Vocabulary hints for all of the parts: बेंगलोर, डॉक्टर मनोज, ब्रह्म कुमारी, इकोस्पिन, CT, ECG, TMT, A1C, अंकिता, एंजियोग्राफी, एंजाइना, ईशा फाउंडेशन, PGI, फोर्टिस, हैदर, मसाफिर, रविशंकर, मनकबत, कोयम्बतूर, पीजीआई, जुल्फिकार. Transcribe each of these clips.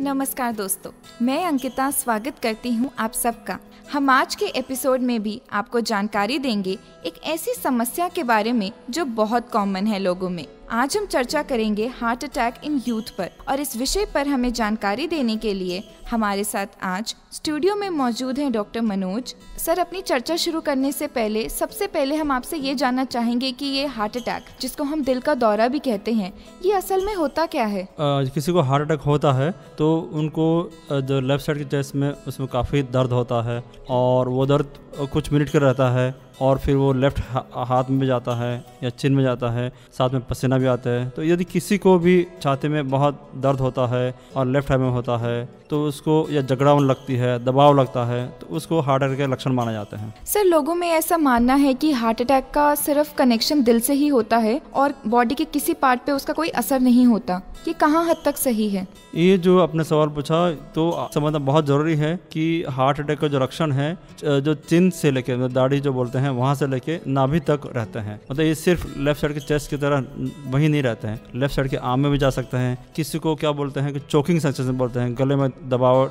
नमस्कार दोस्तों, मैं अंकिता स्वागत करती हूं आप सबका। हम आज के एपिसोड में भी आपको जानकारी देंगे एक ऐसी समस्या के बारे में जो बहुत कॉमन है लोगों में। आज हम चर्चा करेंगे हार्ट अटैक इन यूथ पर, और इस विषय पर हमें जानकारी देने के लिए हमारे साथ आज स्टूडियो में मौजूद हैं डॉक्टर मनोज सर। अपनी चर्चा शुरू करने से पहले सबसे पहले हम आपसे ये जानना चाहेंगे कि ये हार्ट अटैक, जिसको हम दिल का दौरा भी कहते हैं, ये असल में होता क्या है? किसी को हार्ट अटैक होता है तो उनको जो लेफ्ट साइड के चेस्ट में, उसमें काफ़ी दर्द होता है और वो दर्द कुछ मिनट का रहता है और फिर वो लेफ्ट हाथ में जाता है या चिन में जाता है, साथ में पसीना भी आता है। तो यदि किसी को भी छाती में बहुत दर्द होता है और लेफ्ट हाथ में होता है तो उसको, या जकड़ावन लगती है, दबाव लगता है, तो उसको हार्ट अटैक के लक्षण माना जाता है। सर, लोगों में ऐसा मानना है कि हार्ट अटैक का सिर्फ कनेक्शन दिल से ही होता है और बॉडी के किसी पार्ट पे उसका कोई असर नहीं होता, ये कहाँ हद तक सही है? ये जो आपने सवाल पूछा तो समझना बहुत जरूरी है कि हार्ट अटैक का जो लक्षण है, जो चिन से लेके, दाढ़ी जो बोलते हैं, वहाँ से लेके नाभि तक रहते हैं। मतलब ये सिर्फ लेफ्ट साइड के चेस्ट की तरह वहीं नहीं रहते हैं, लेफ्ट साइड के आम में भी जा सकते हैं। किसी को क्या बोलते हैं कि चोकिंग सेंसेशन बोलते हैं, गले में दबाव,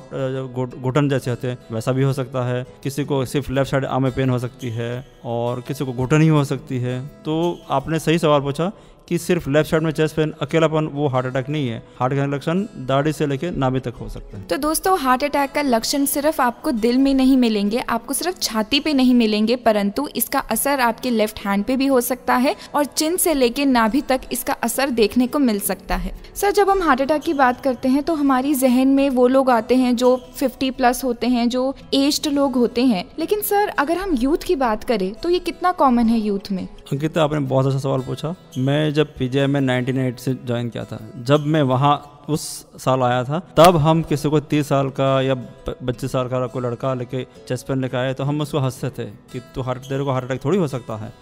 घुटन जैसे होते हैं, वैसा भी हो सकता है। किसी को सिर्फ लेफ्ट साइड आम में पेन हो सकती है और किसी को घुटन ही हो सकती है। तो आपने सही सवाल पूछा कि सिर्फ लेफ्ट साइड में चेस्ट पेन, अकेलापन, वो हार्ट अटैक नहीं है। हार्ट अटैक का लक्षण दाढ़ी से लेकर नाभि तक हो सकता है। तो दोस्तों, हार्ट अटैक का लक्षण सिर्फ आपको दिल में नहीं मिलेंगे, आपको सिर्फ छाती पे नहीं मिलेंगे, परंतु इसका असर आपके लेफ्ट हैंड पे भी हो सकता है और चिन से लेकर नाभि तक इसका असर देखने को मिल सकता है। सर, जब हम हार्ट अटैक की बात करते हैं तो हमारी जहन में वो लोग आते हैं जो 50+ होते हैं, जो एज्ड लोग होते हैं, लेकिन सर अगर हम यूथ की बात करें तो ये कितना कॉमन है यूथ में? अंकिता, आपने बहुत अच्छा सवाल पूछा। मैं जब पीजीआई में 1998 से ज्वाइन किया था, जब मैं वहाँ उस साल आया था, तब हम किसी को 30 साल का या 25 साल का कोई लड़का लेके चेस्ट पेन लेके आए तो हम उसको हंसते थे कि तू तेरे को हार्ट अटैक थोड़ी हो सकता है।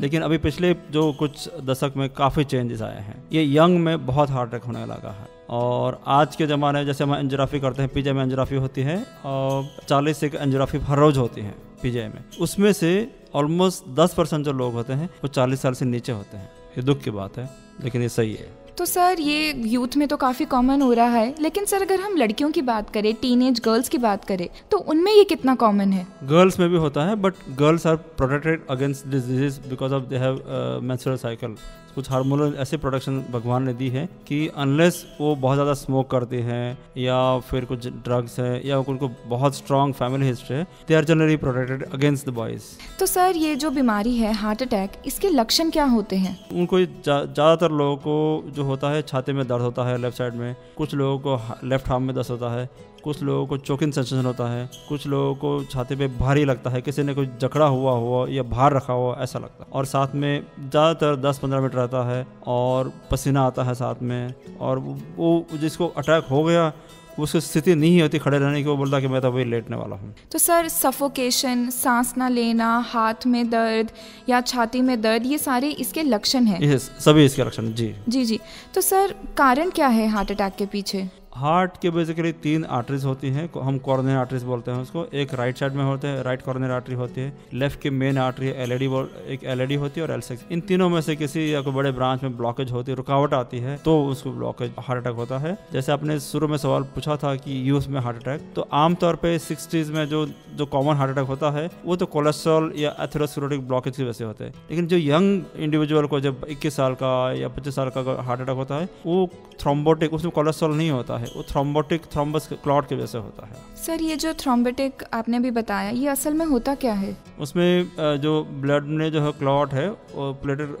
लेकिन अभी पिछले जो कुछ दशक में काफ़ी चेंजेस आए हैं, ये यंग में बहुत हार्ट अटैक होने लगा है। और आज के ज़माने में जैसे हम एंजियोग्राफी करते हैं, पीजीआई में एंजियोग्राफी होती है और 40 एक एंजियोग्राफी हर रोज होती है पीजीआई में, उसमें से ऑलमोस्ट 10% जो लोग होते हैं वो 40 साल से नीचे होते हैं। ये दुख की बात है लेकिन ये सही है। तो सर, ये यूथ में तो काफ़ी कॉमन हो रहा है, लेकिन सर अगर हम लड़कियों की बात करें, टीनेज गर्ल्स की बात करें, तो उनमें ये कितना कॉमन है? गर्ल्स में भी होता है, but girls are protected against this disease because of they have menstrual cycle. कुछ हार्मोनल ऐसे प्रोडक्शन भगवान ने दी है कि अनलेस वो बहुत ज़्यादा स्मोक करते हैं या फिर कुछ ड्रग्स है या उनको बहुत स्ट्रॉन्ग फैमिली हिस्ट्री है, they are generally protected against the boys. तो सर, ये जो बीमारी है हार्ट अटैक, इसके लक्षण क्या होते हैं? उनको ज़्यादातर लोगों को जो होता है, छाती में दर्द होता है लेफ्ट साइड में, कुछ लोगों को लेफ्ट हार्म में दर्द होता है, कुछ लोगों को चोकिंग सेंसेशन होता है, कुछ लोगों को छाती पे भारी लगता है, किसी ने कोई जकड़ा हुआ हो या भार रखा हुआ ऐसा लगता है, और साथ में ज़्यादातर 10-15 मिनट रहता है और पसीना आता है साथ में। और वो जिसको अटैक हो गया उसकी स्थिति नहीं होती खड़े रहने की, वो बोलता कि मैं तो वही लेटने वाला हूँ। तो सर, सफोकेशन, सांस ना लेना, हाथ में दर्द या छाती में दर्द, ये सारे इसके लक्षण हैं? यस, सभी इसके लक्षण। जी। तो सर, कारण क्या है हार्ट अटैक के पीछे? हार्ट के बेसिकली 3 आर्टरीज होती हैं, हम कॉर्नियर आर्टरीज बोलते हैं उसको। एक राइट साइड में होते हैं, राइट कॉर्नियर आर्टरी होती है, लेफ्ट की मेन आर्टरी एलईडी, एक एलईडी होती है और L6। इन तीनों में से किसी या कोई बड़े ब्रांच में ब्लॉकेज होती है, रुकावट आती है तो उसको ब्लॉकेज हार्ट अटैक होता है। जैसे आपने शुरू में सवाल पूछा था कि यूथ में हार्ट अटैक, तो आमतौर पर 60s में जो कॉमन हार्ट अटैक होता है वो तो कोलेस्ट्रॉल या एथेरोस्क्लेरोटिक ब्लॉकेज की वजह से होते हैं। लेकिन जो यंग इंडिविजुअल को, जब 21 साल का या 25 साल का हार्ट अटैक होता है, वो थ्रोम्बोटिक, उसमें कोलेस्ट्रॉल नहीं होता, वो थ्रोम्बोटिक थ्रोम्बस क्लॉट की वजह से होता है। सर, ये जो थ्रोम्बोटिक आपने भी बताया, ये असल में होता क्या है? उसमें जो ब्लड में जो है क्लॉट है, प्लेटेट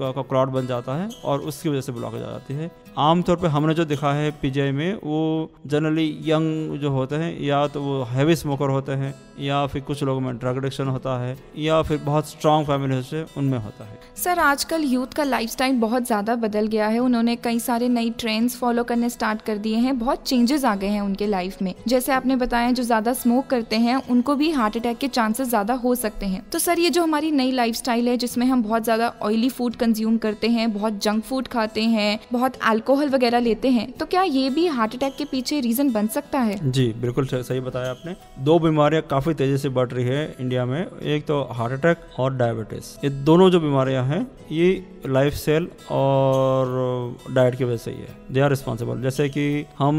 का क्लॉट बन जाता है और उसकी वजह से ब्लॉकेज आ जाती है। आमतौर पे हमने जो दिखा है पीजीआई में, वो जनरली यंग जो होते हैं, या तो वो हैवी स्मोकर होते हैं, या फिर कुछ लोगों में ड्रग एडिक्शन होता है, या फिर बहुत स्ट्रॉन्ग फैमिली हिस्ट्री उनमें होता है। सर, आजकल यूथ का लाइफस्टाइल बहुत ज़्यादा बदल गया है, उन्होंने कई सारे नई ट्रेंड्स फॉलो करने स्टार्ट कर दिए हैं, बहुत चेंजेस आ गए हैं उनके लाइफ में। जैसे आपने बताया, जो ज़्यादा स्मोक करते हैं उनको भी हार्ट अटैक के चांसेस ज़्यादा हो सकते हैं। तो सर, ये जो हमारी नई लाइफस्टाइल है, जिसमें हम बहुत ज़्यादा ऑयली फूड कंज्यूम करते हैं, बहुत जंक फूड खाते हैं, बहुत अल्कोहल वगैरह लेते हैं, तो क्या ये भी हार्ट अटैक के पीछे रीजन बन सकता है? जी, बिल्कुल सही बताया आपने। 2 बीमारियां काफी तेजी से बढ़ रही है इंडिया में, एक तो हार्ट अटैक और डायबिटीज। ये दोनों जो बीमारियां हैं, ये लाइफस्टाइल और डाइट की वजह से ही है, दे आर रिस्पॉन्सिबल। जैसे कि हम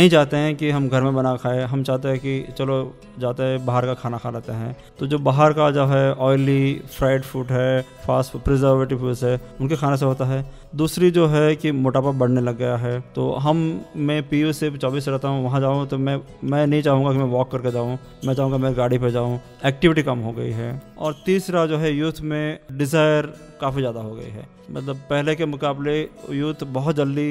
नहीं चाहते हैं कि हम घर में बना खाएं, हम चाहते हैं कि चलो जाते हैं बाहर का खाना खा लेते हैं, तो जो बाहर का जो है ऑयली फ्राइड फूड है, फास्ट प्रिजर्वेटिव फूड्स है, उनके खाने से होता है। दूसरी जो है कि मोटापा बढ़ने लग गया है, तो हम मैं PU से 24 रहता हूँ, वहाँ जाऊँ तो मैं नहीं चाहूँगा कि मैं वॉक करके जाऊँ, मैं चाहूँगा मैं गाड़ी पर जाऊँ, एक्टिविटी कम हो गई है। और तीसरा जो है यूथ में डिज़ायर काफ़ी ज़्यादा हो गई है, मतलब पहले के मुकाबले यूथ बहुत जल्दी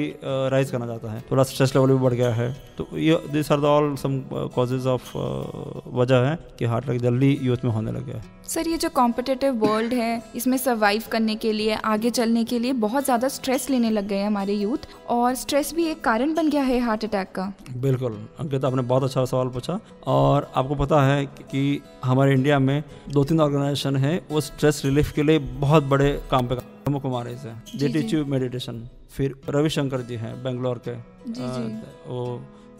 राइज करना चाहता है, थोड़ा स्ट्रेस लेवल भी बढ़ गया है। तो ये this are the all some causes of वजह है कि हार्ट अटैक जल्दी यूथ में होने लग गया है। सर ये जो कॉम्पिटिटिव वर्ल्ड है, इसमें सर्वाइव करने के लिए, आगे चलने के लिए बहुत ज़्यादा स्ट्रेस लेने लग गए हैं हमारे यूथ, और स्ट्रेस भी एक कारण बन गया है हार्ट अटैक का। बिल्कुल अंकिता, आपने बहुत अच्छा सवाल पूछा। और आपको पता है कि हमारे इंडिया में 2-3 ऑर्गेनाइजेशन है वो स्ट्रेस रिलीफ के लिए बहुत बड़े काम पे ब्रह्म कुमारी से JTTU मेडिटेशन, फिर रविशंकर जी हैं बेंगलोर के, वो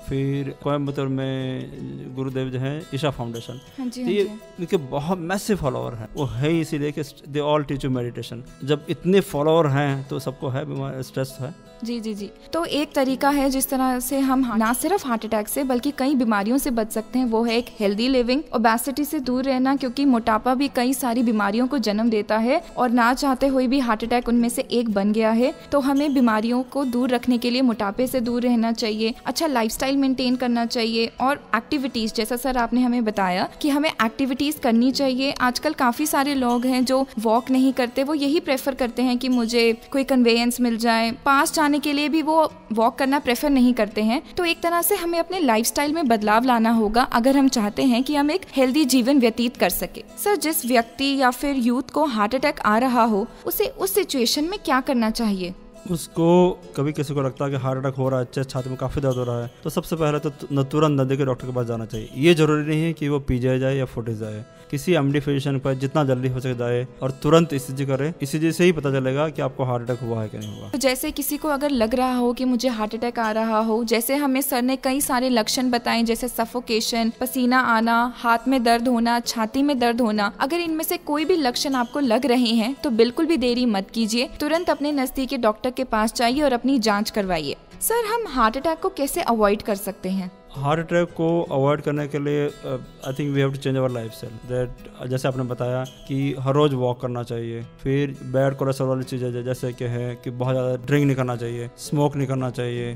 फिर कोयम्बतूर में गुरुदेव जो हैं ईशा फाउंडेशन, तो ये इनके बहुत मैसिव फॉलोअर हैं। वो है इसीलिए कि they all teach you meditation. जब इतने फॉलोअर हैं तो सबको है बीमारी, स्ट्रेस है। जी। तो एक तरीका है जिस तरह से हम ना सिर्फ हार्ट अटैक से बल्कि कई बीमारियों से बच सकते हैं, वो है एक हेल्दी लिविंग, ओबेसिटी से दूर रहना, क्योंकि मोटापा भी कई सारी बीमारियों को जन्म देता है और ना चाहते हुए भी हार्ट अटैक उनमें से एक बन गया है। तो हमें बीमारियों को दूर रखने के लिए मोटापे से दूर रहना चाहिए, अच्छा लाइफस्टाइल मेंटेन करना चाहिए, और एक्टिविटीज, जैसा सर आपने हमें बताया कि हमें एक्टिविटीज करनी चाहिए। आजकल काफी सारे लोग हैं जो वॉक नहीं करते, वो यही प्रेफर करते हैं कि मुझे कोई कन्वेयंस मिल जाए, पास जाने के लिए भी वो वॉक करना प्रेफर नहीं करते हैं। तो एक तरह से हमें अपने लाइफस्टाइल में बदलाव लाना होगा अगर हम चाहते हैं कि हम एक हेल्दी जीवन व्यतीत कर सके। सर जिस व्यक्ति या फिर यूथ को हार्ट अटैक आ रहा हो, उसे उस सिचुएशन में क्या करना चाहिए? उसको कभी किसी को लगता है कि हार्ट अटैक हो रहा है, चेस्ट छाती में काफ़ी दर्द हो रहा है, तो सबसे पहले तो तुरंत नदी के डॉक्टर के पास जाना चाहिए। ये जरूरी नहीं है कि वो PGI जाए या फोर्टिस जाए, किसी MD फिजिशियन पर जितना जल्दी हो सके जाए और तुरंत ECG करे। ECG से ही पता चलेगा कि आपको हार्ट अटैक हुआ है कि नहीं हुआ। तो जैसे किसी को अगर लग रहा हो कि मुझे हार्ट अटैक आ रहा हो, जैसे हमें सर ने कई सारे लक्षण बताए, जैसे सफोकेशन, पसीना आना, हाथ में दर्द होना, छाती में दर्द होना, अगर इनमें से कोई भी लक्षण आपको लग रहे हैं तो बिल्कुल भी देरी मत कीजिए, तुरंत अपने नजदीकी डॉक्टर के पास जाइए और अपनी जांच करवाइए। सर हम हार्ट अटैक को कैसे अवॉइड कर सकते हैं? हार्ट अटैक को अवॉइड करने के लिए I think we have to change our lifestyle. That जैसे आपने बताया कि हर रोज़ वॉक करना चाहिए, फिर बैड कोलेस्ट्रॉल वाली चीज़ें जैसे कि है कि बहुत ज़्यादा ड्रिंक नहीं करना चाहिए, स्मोक नहीं करना चाहिए,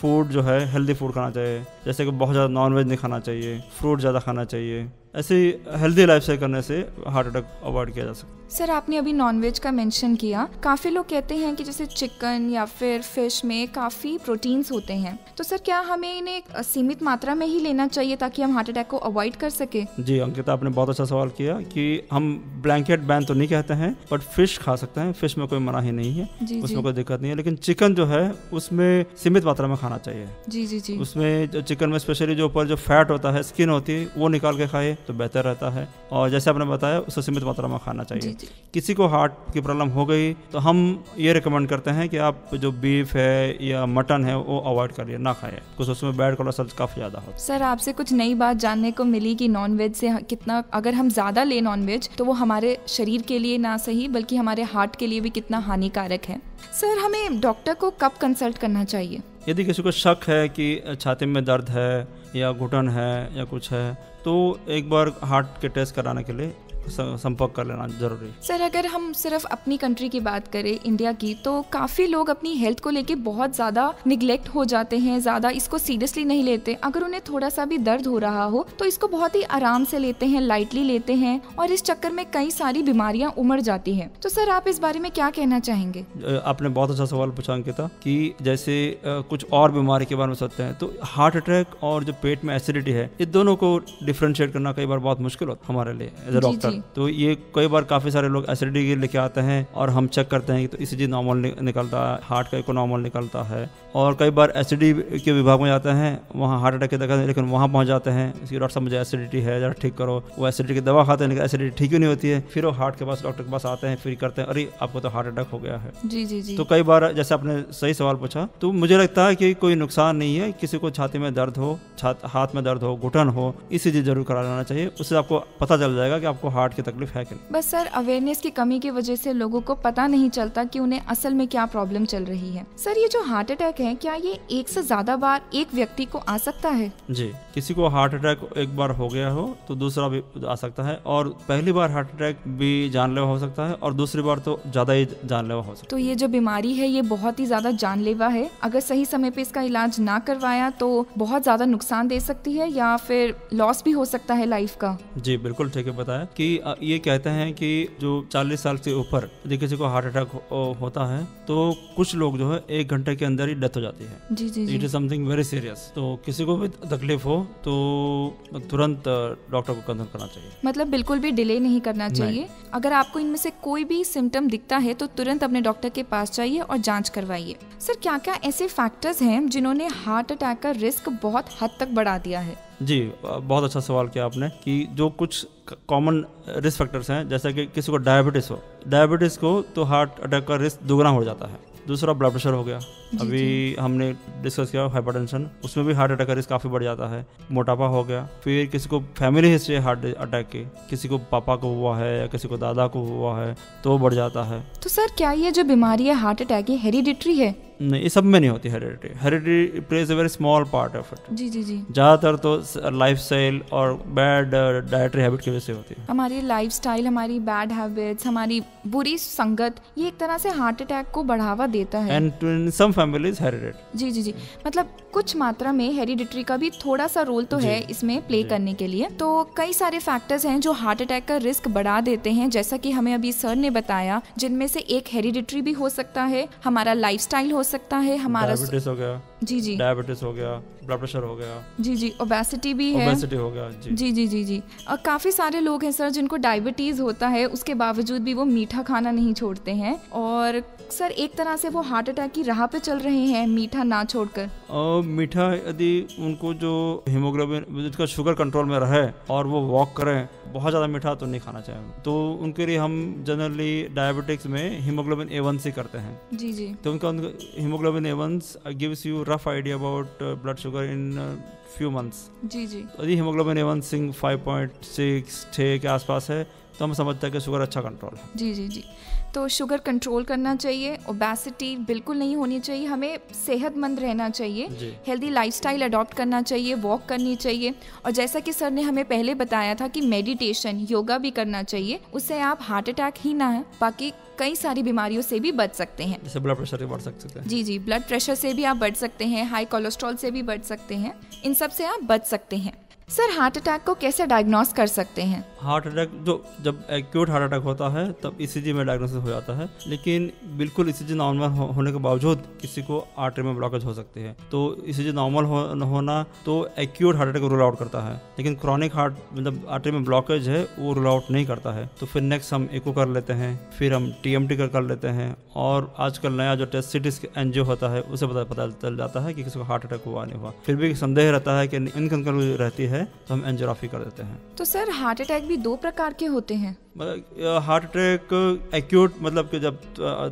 फूड जो है हेल्दी फूड खाना चाहिए, जैसे कि बहुत ज़्यादा नॉनवेज नहीं खाना चाहिए, फ्रूट ज़्यादा खाना चाहिए। ऐसी हेल्दी लाइफस्टाइल करने से हार्ट अटैक अवॉइड किया जा सकता है। सर आपने अभी नॉनवेज का मेंशन किया, काफ़ी लोग कहते हैं कि जैसे चिकन या फिर फिश में काफ़ी प्रोटीन्स होते हैं, तो सर क्या हमें इन्हें एक सीमित मात्रा में ही लेना चाहिए ताकि हम हार्ट अटैक को अवॉइड कर सके? जी अंकिता, आपने बहुत अच्छा सवाल किया कि हम ब्लैंकेट बैन तो नहीं कहते हैं, बट फिश खा सकते हैं, फिश में कोई मना ही नहीं है, उसमें कोई दिक्कत नहीं है। लेकिन चिकन जो है उसमें सीमित मात्रा में खाना चाहिए। जी। उसमें चिकन में स्पेशली जो ऊपर जो फैट होता है, स्किन होती है, वो निकाल के खाए तो बेहतर रहता है। और जैसे आपने बताया उसको सीमित मात्रा में खाना चाहिए। किसी को हार्ट की प्रॉब्लम हो गई तो हम ये रिकमेंड करते हैं कि आप जो बीफ है या मटन है वो अवॉइड करिए, ना खाए, कुछ उसमें बैड कोलेस्ट्रॉल काफी ज्यादा होता है। सर आपसे कुछ नई बात जानने को मिली कि नॉनवेज से कितना, अगर हम ज्यादा ले नॉनवेज तो वो हमारे शरीर के लिए ना सही बल्कि हमारे हार्ट के लिए भी कितना हानिकारक है। सर हमें डॉक्टर को कब कंसल्ट करना चाहिए? यदि किसी को शक है कि छाती में दर्द है या घुटन है या कुछ है तो एक बार हार्ट के टेस्ट कराने के लिए संपर्क कर लेना जरूरी है। सर अगर हम सिर्फ अपनी कंट्री की बात करें, इंडिया की, तो काफ़ी लोग अपनी हेल्थ को लेके बहुत ज़्यादा निगलेक्ट हो जाते हैं, ज़्यादा इसको सीरियसली नहीं लेते। अगर उन्हें थोड़ा सा भी दर्द हो रहा हो तो इसको बहुत ही आराम से लेते हैं, लाइटली लेते हैं, और इस चक्कर में कई सारी बीमारियां उमड़ जाती हैं। तो सर आप इस बारे में क्या कहना चाहेंगे? आपने बहुत अच्छा सवाल पूछा अंकिता कि जैसे कुछ और बीमारी के बारे में सोचते हैं तो हार्ट अटैक और जो पेट में एसिडिटी है, इन दोनों को डिफ्रेंशिएट करना कई बार बहुत मुश्किल होता है हमारे लिए एज अ डॉक्टर। तो ये कई बार काफ़ी सारे लोग एसिडिटी के लेके आते हैं और हम चेक करते हैं तो ECG नॉर्मल निकलता है, हार्ट का एको नॉर्मल निकलता है, और कई बार एसिडिटी के विभाग में जाते हैं, वहाँ हार्ट अटैक के दिखाते हैं, लेकिन वहाँ पहुँच जाते हैं इसकी डॉक्टर साहब मुझे एसिडिटी है ज़रा ठीक करो, वो एसिडिटी की दवा खाते हैं लेकिन एसिडिटी ठीक ही नहीं होती है। फिर वो हार्ट के पास डॉक्टर के पास आते हैं, फिर करते हैं अरे आपको तो हार्ट अटैक हो गया है। जी। तो कई बार जैसे आपने सही सवाल पूछा तो मुझे लगता है कि कोई नुकसान नहीं है, किसी को छाती में दर्द हो, हाथ में दर्द हो, घुटन हो, ECG जरूर करा लेना चाहिए। उससे आपको पता चल जाएगा कि आपको हार्ट की तकलीफ है कि नहीं। बस सर, अवेयरनेस की कमी की वजह से लोगों को पता नहीं चलता कि उन्हें असल में क्या प्रॉब्लम चल रही है। सर, ये जो हार्ट अटैक है, क्या ये एक से ज्यादा बार एक व्यक्ति को आ सकता है? जी, किसी को हार्ट अटैक एक बार हो गया हो तो दूसरा भी आ सकता है, और पहली बार हार्ट अटैक भी जानलेवा हो सकता है और दूसरी बार तो ज्यादा ही जानलेवा हो सकता है। तो ये जो बीमारी है ये बहुत ही ज्यादा जानलेवा है, अगर सही समय पे इसका इलाज ना करवाया तो बहुत ज्यादा नुकसान दे सकती है या फिर लॉस भी हो सकता है लाइफ का। जी बिल्कुल ठीक है बताया कि ये कहते हैं कि जो 40 साल से ऊपर यदि किसी को हार्ट अटैक होता है तो कुछ लोग जो है 1 घंटे के अंदर ही डेथ हो जाती है। जी जी, it is something very serious. तो किसी को भी तकलीफ हो तो तुरंत डॉक्टर को कंसल्ट करना चाहिए, मतलब बिल्कुल भी डिले नहीं करना चाहिए। अगर आपको इनमें से कोई भी सिम्टम दिखता है तो तुरंत अपने डॉक्टर के पास जाइए और जांच करवाइए। सर, क्या क्या ऐसे फैक्टर्स हैं जिन्होंने हार्ट अटैक का रिस्क बहुत हद तक बढ़ा दिया है? जी, बहुत अच्छा सवाल किया आपने कि जो कुछ कॉमन रिस्क फैक्टर्स हैं, जैसे कि किसी को डायबिटीज़ हो, डायबिटीज़ को तो हार्ट अटैक का रिस्क दोगुना हो जाता है। दूसरा ब्लड प्रेशर हो गया, अभी हमने डिस्कस किया हाइपरटेंशन, उसमें भी हार्ट अटैक का रिस्क काफ़ी बढ़ जाता है। मोटापा हो गया, फिर किसी को फैमिली हिस्ट्री हार्ट अटैक की, किसी को पापा को हुआ है या किसी को दादा को हुआ है तो बढ़ जाता है। तो सर, क्या ये जो बीमारी है हार्ट अटैक ये हेरिडिटरी है? नहीं, ये सब में नहीं होती heredity. Heredity plays a very small part of it. जी जी जी, ज़्यादातर तो लाइफस्टाइल और बैड डाइटरी हैबिट की वजह से होती है। हमारी लाइफस्टाइल, हमारी बैड हैबिट्स, हमारी बुरी संगत, ये एक तरह से हार्ट अटैक को बढ़ावा देता है। And in some families heredity. जी जी जी, मतलब कुछ मात्रा में हेरिडिटरी का भी थोड़ा सा रोल तो है इसमें प्ले करने के लिए। तो कई सारे फैक्टर्स हैं जो हार्ट अटैक का रिस्क बढ़ा देते हैं, जैसा कि हमें अभी सर ने बताया, जिनमें से एक हेरिडिटरी भी हो सकता है, हमारा लाइफस्टाइल हो सकता है, हमारा डायबिटीज हो गया। जी जी, डायबिटीज हो गया, ब्लड प्रेशर हो गया। जी जी, ओबेसिटी भी है, ओबेसिटी हो गया। जी जी जी जी, जी। और काफी सारे लोग हैं सर जिनको डायबिटीज होता है, उसके बावजूद भी वो मीठा खाना नहीं छोड़ते हैं, और सर एक तरह से वो हार्ट अटैक की राह पे चल रहे हैं मीठा ना छोड़कर। मीठा यदि उनको जो हीमोग्लोबिन जिसका शुगर कंट्रोल में रहे और वो वॉक करें, बहुत ज्यादा मीठा तो नहीं खाना चाहिए, तो उनके लिए हम जनरली डायबिटिक्स में हीमोग्लोबिन A1C करते हैं। जी जी, तो उनका haemoglobin A1C gives you rough idea about blood sugar in few months. जी जी, यदि हीमोग्लोबिन A1C 5.6 के आसपास है तो हम समझते हैं कि शुगर अच्छा कंट्रोल है। जी जी जी, तो शुगर कंट्रोल करना चाहिए, ओबेसिटी बिल्कुल नहीं होनी चाहिए, हमें सेहतमंद रहना चाहिए, हेल्दी लाइफस्टाइल अडॉप्ट करना चाहिए, वॉक करनी चाहिए, और जैसा कि सर ने हमें पहले बताया था कि मेडिटेशन, योगा भी करना चाहिए, उससे आप हार्ट अटैक ही ना है बाकी कई सारी बीमारियों से भी बच सकते हैं, जैसे ब्लड प्रेशर से बढ़ सकते हैं। जी जी, ब्लड प्रेशर से भी आप बच सकते हैं, हाई कोलेस्ट्रॉल से भी बच सकते हैं, इन सब से आप बच सकते हैं। सर, हार्ट अटैक को कैसे डायग्नोस कर सकते हैं? हार्ट अटैक जब एक्यूट हार्ट अटैक होता है तब ECG में डायग्नोसिस हो जाता है, लेकिन बिल्कुल ECG नॉर्मल होने के बावजूद किसी को आर्टरी में ब्लॉकेज हो सकती है, तो ECG नॉर्मल होना तो एक्यूट हार्ट अटैक को रूल आउट करता है, लेकिन क्रॉनिक हार्ट मतलब आर्टरी में ब्लॉकेज है वो रूल आउट नहीं करता है। तो फिर नेक्स्ट हम एको कर लेते हैं, फिर हम TMT कर लेते हैं, और आजकल नया जो टेस्ट CT एनजियो होता है उसे पता चल जाता है कि किसी को हार्ट अटैक हुआ नहीं हुआ। फिर भी संदेह रहता है कि इनकंक्लूसिव रहती है तो हम एंजियोग्राफी कर देते हैं। तो सर, हार्ट अटैक भी 2 प्रकार के होते हैं? हार्ट अटैक एक्यूट मतलब कि जब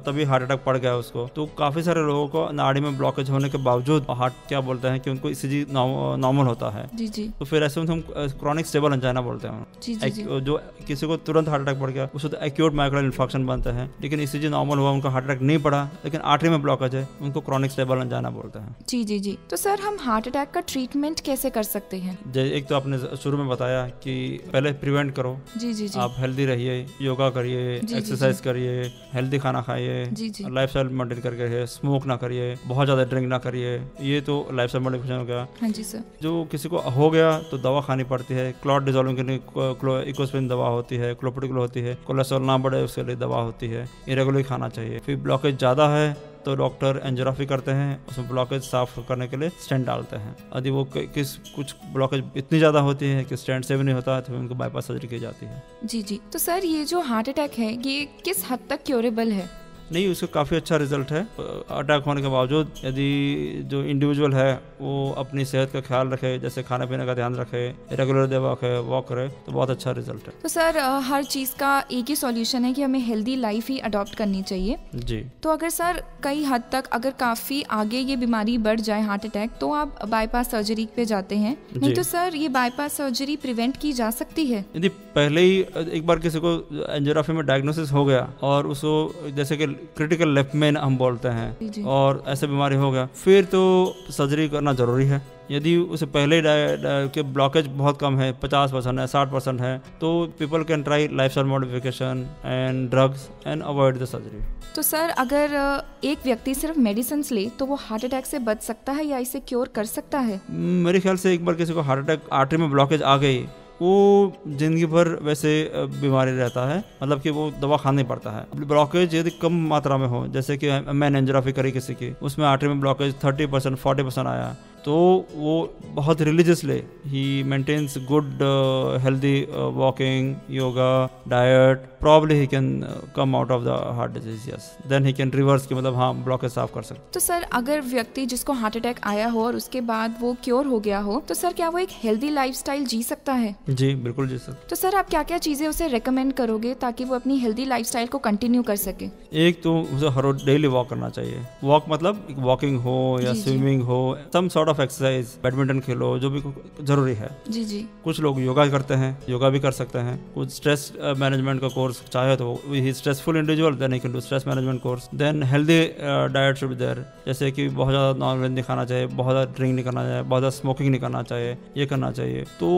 तभी हार्ट अटैक पड़ गया उसको, तो काफी सारे लोगों को नाड़ी में ब्लॉकेज होने के बावजूद हार्ट क्या बोलते हैं कि उनको ECG नॉर्मल होता है। जी जी, तो फिर ऐसे में हम क्रॉनिक स्टेबल एंजाइना बोलते हैं। जी जी जी, जो किसी को तुरंत हार्ट अटैक पड़ गया उसको एक्यूट माइक्रोल इन्फेक्शन बनते हैं, लेकिन ECG नॉर्मल हुआ, उनका हार्ट अटैक नहीं पड़ा लेकिन आर्टरी में ब्लॉकेज है, उनको क्रॉनिक स्टेबल एंजाइना बोलते हैं। जी जी जी, तो सर हम हार्ट अटैक का ट्रीटमेंट कैसे कर सकते हैं? एक तो आपने शुरू में बताया कि पहले प्रिवेंट करो। जी जी जी, आप हेल्दी रहिए, योगा करिए, एक्सरसाइज करिए, हेल्दी खाना खाइए, लाइफस्टाइल मेंटेन करके रहिए, स्मोक ना करिए, बहुत ज्यादा ड्रिंक ना करिए, ये तो लाइफस्टाइल मॉडिफिकेशन हो गया। हाँ जी सर। जो किसी को हो गया तो दवा खानी पड़ती है, क्लॉट डिजोल्विंग के लिए इकोस्पिन दवा होती है, क्लोपिडिकल होती है, कोलेस्ट्रॉल ना बढ़े उसके लिए दवा होती है, इरेगुलर खाना चाहिए। फिर ब्लॉकेज ज्यादा है तो डॉक्टर एंजियोग्राफी करते हैं, उसमें ब्लॉकेज साफ करने के लिए स्टेंट डालते हैं, यदि वो किस कुछ ब्लॉकेज इतनी ज्यादा होती है कि स्टेंट से भी नहीं होता है तो उनको बाईपास सर्जरी की जाती है। जी जी, तो सर ये जो हार्ट अटैक है ये किस हद तक क्योरेबल है? नहीं, उसका काफ़ी अच्छा रिजल्ट है। अटैक होने के बावजूद यदि जो इंडिविजुअल है वो अपनी सेहत का ख्याल रखे, जैसे खाने पीने का ध्यान रखे, रेगुलर दवा खाए, वॉक करे, तो बहुत अच्छा रिजल्ट है। तो सर हर चीज़ का एक ही सॉल्यूशन है कि हमें हेल्दी लाइफ ही अडॉप्ट करनी चाहिए। जी, तो अगर सर कई हद तक अगर काफ़ी आगे ये बीमारी बढ़ जाए हार्ट अटैक तो आप बाईपास सर्जरी पे जाते हैं, नहीं तो सर ये बाईपास सर्जरी प्रिवेंट की जा सकती है? यदि पहले ही एक बार किसी को एंजियोग्राफी में डायग्नोसिस हो गया और उसको जैसे कि क्रिटिकल लेफ्ट मेन हम बोलते हैं और ऐसे बीमारी हो गया, फिर तो सर्जरी करना जरूरी है। यदि उसे पहले के ब्लॉकेज बहुत कम है, 50% है, 60% है, तो people can try lifestyle modification and drugs and avoid the surgery. तो सर, अगर एक व्यक्ति सिर्फ मेडिसिन ले तो वो हार्ट अटैक से बच सकता है या इसे क्योर कर सकता है? मेरे ख्याल से एक बार किसी को हार्ट अटैक, आर्टरी में ब्लॉकेज आ गई, वो जिंदगी भर वैसे बीमारी रहता है, मतलब कि वो दवा खाना नहीं पड़ता है। ब्लॉकेज यदि कम मात्रा में हो, जैसे कि मैंने एंजियोग्राफी करी किसी की, उसमें आर्टरी में ब्लॉकेज 30% 40% आया, तो वो बहुत religiously he maintains good healthy walking, yoga, diet, probably he can come out of the heart disease. Yes, then he can reverse की, मतलब हाँ, ब्लॉकेज साफ कर सकते। तो सर, अगर व्यक्ति जिसको हार्ट अटैक आया हो और उसके बाद वो क्योर हो गया हो, तो सर क्या वो एक हेल्दी लाइफस्टाइल जी सकता है? जी बिल्कुल जी सकता। तो सर, आप क्या क्या चीजें उसे रेकमेंड करोगे ताकि वो अपनी हेल्दी लाइफस्टाइल को कंटिन्यू कर सके? एक तो उसे हर डेली वॉक करना चाहिए। वॉक मतलब वॉकिंग हो या स्विमिंग हो, some sort of exercise, badminton खेलो, जो भी जरूरी है। जी जी। कुछ लोग योगा करते हैं, योगा भी कर सकते हैं। कुछ स्ट्रेस मैनेजमेंट का कोर्स चाहे तो, he stressful individual then he can do stress management course. Then healthy diet should be there, जैसे कि बहुत ज्यादा नॉन वेज नहीं खाना चाहिए, बहुत ज्यादा ड्रिंक नहीं करना चाहिए, बहुत ज्यादा स्मोकिंग नहीं करना चाहिए, ये करना चाहिए। तो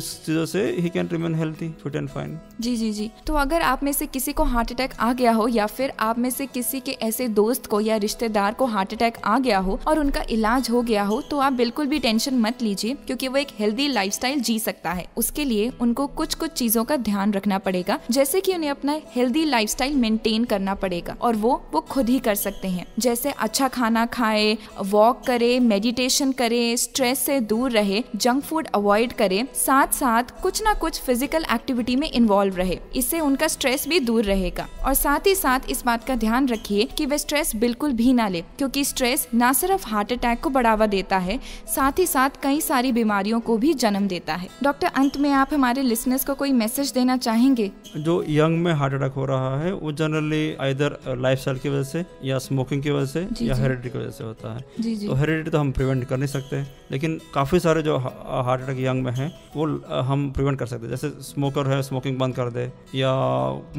इस चीजों से he can remain healthy, fit and fine. जी जी जी। तो अगर आप में से किसी को हार्ट अटैक आ गया हो या फिर आप में से किसी के ऐसे दोस्त को या रिश्तेदार को हार्ट अटैक आ गया हो और उनका इलाज हो गया हो, तो आप बिल्कुल भी टेंशन मत लीजिए, क्योंकि वो एक हेल्दी लाइफस्टाइल जी सकता है। उसके लिए उनको कुछ कुछ चीजों का ध्यान रखना पड़ेगा, जैसे कि उन्हें अपना हेल्दी लाइफस्टाइल मेंटेन करना पड़ेगा और वो खुद ही कर सकते हैं। जैसे अच्छा खाना खाए, वॉक करे, मेडिटेशन करे, स्ट्रेस से दूर रहे, जंक फूड अवॉइड करे, साथ साथ कुछ ना कुछ फिजिकल एक्टिविटी में इन्वॉल्व रहे। इससे उनका स्ट्रेस भी दूर रहेगा। और साथ ही साथ इस बात का ध्यान रखिए कि वे स्ट्रेस बिल्कुल भी ना ले, क्योंकि स्ट्रेस ना सिर्फ हार्ट अटैक को बढ़ावा देता है, साथ ही साथ कई सारी बीमारियों को भी जन्म देता है। डॉक्टर, अंत में आप हमारे लिसनर्स को कोई मैसेज देना चाहेंगे? जो यंग में हार्ट अटैक हो रहा है वो जनरली आइदर लाइफस्टाइल की वजह से या स्मोकिंग की वजह से या हेरिडिटी की वजह से होता है। जी जी। तो हेरिडिटी तो हम प्रिवेंट कर नहीं सकते, लेकिन काफी सारे जो हार्ट अटैक यंग में है वो हम प्रिवेंट कर सकते हैं। जैसे स्मोकर है, स्मोकिंग बंद कर दे, या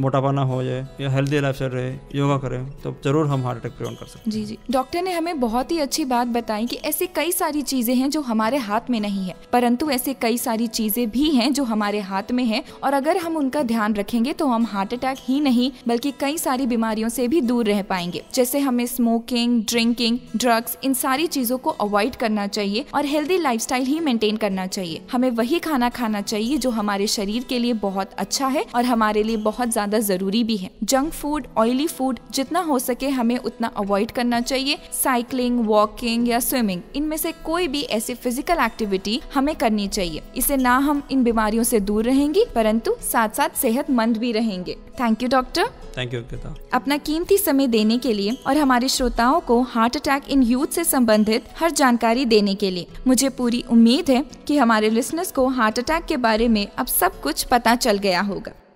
मोटापा ना हो जाए, या हेल्दी लाइफस्टाइल रहे, योगा करें, तो जरूर हम हार्ट अटैक प्रिवेंट कर सकते हैं। जी जी। डॉक्टर ने हमें बहुत ही अच्छी बात बताई कि ऐसी कई सारी चीजें हैं जो हमारे हाथ में नहीं है, परंतु ऐसी कई सारी चीजें भी हैं जो हमारे हाथ में है, और अगर हम उनका ध्यान रखेंगे तो हम हार्ट अटैक ही नहीं बल्कि कई सारी बीमारियों से भी दूर रह पाएंगे। जैसे हमें स्मोकिंग, ड्रिंकिंग, ड्रग्स, इन सारी चीजों को अवॉइड करना चाहिए और हेल्दी लाइफस्टाइल ही मेंटेन करना चाहिए। हमें वही खाना खाना चाहिए जो हमारे शरीर के लिए बहुत अच्छा है और हमारे लिए बहुत ज्यादा जरूरी भी है। जंक फूड, ऑयली फूड जितना हो सके हमें उतना अवॉइड करना चाहिए। साइकिलिंग, वॉकिंग या स्विमिंग, इनमें से कोई भी ऐसी फिजिकल एक्टिविटी हमें करनी चाहिए। इससे ना हम इन बीमारियों से दूर रहेंगे, परंतु साथ साथ सेहतमंद भी रहेंगे। Thank you doctor. Thank you अंकिता। अपना कीमती समय देने के लिए और हमारे श्रोताओं को हार्ट अटैक इन यूथ से संबंधित हर जानकारी देने के लिए, मुझे पूरी उम्मीद है कि हमारे लिसनर्स को हार्ट अटैक के बारे में अब सब कुछ पता चल गया होगा।